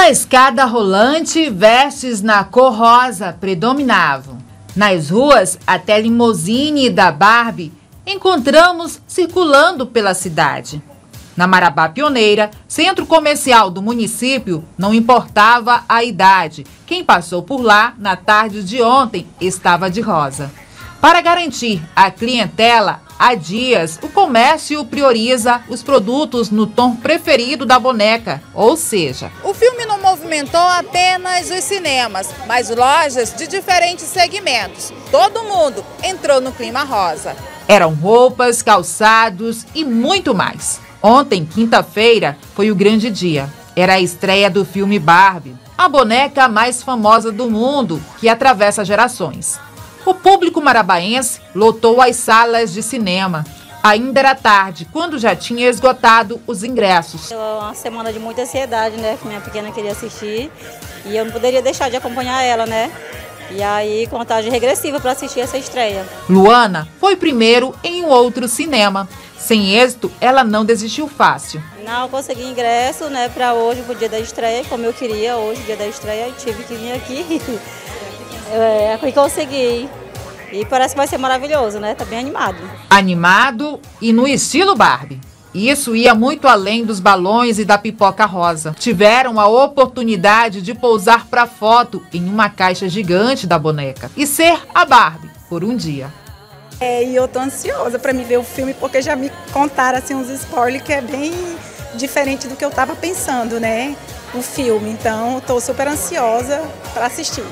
Na escada rolante, vestes na cor rosa predominavam. Nas ruas, até limusine da Barbie encontramos circulando pela cidade. Na Marabá Pioneira, centro comercial do município, não importava a idade. Quem passou por lá na tarde de ontem estava de rosa. Para garantir a clientela, há dias o comércio prioriza os produtos no tom preferido da boneca, ou seja... O filme não movimentou apenas os cinemas, mas lojas de diferentes segmentos. Todo mundo entrou no clima rosa. Eram roupas, calçados e muito mais. Ontem, quinta-feira, foi o grande dia. Era a estreia do filme Barbie, a boneca mais famosa do mundo, que atravessa gerações. O público marabaense lotou as salas de cinema. Ainda era tarde, quando já tinha esgotado os ingressos. É uma semana de muita ansiedade, né? Que minha pequena queria assistir e eu não poderia deixar de acompanhar ela, né? E aí, contagem regressiva para assistir essa estreia. Luana foi primeiro em um outro cinema. Sem êxito, ela não desistiu fácil. Não, consegui ingresso, né, para hoje, pro dia da estreia, como eu queria. Hoje, dia da estreia, eu tive que vir aqui. E consegui. E parece que vai ser maravilhoso, né? Tá bem animado. Animado e no estilo Barbie. Isso ia muito além dos balões e da pipoca rosa. Tiveram a oportunidade de pousar para foto em uma caixa gigante da boneca e ser a Barbie por um dia. E eu tô ansiosa para me ver o filme, porque já me contaram assim uns spoilers que é bem diferente do que eu tava pensando, né? O filme, então eu tô super ansiosa para assistir.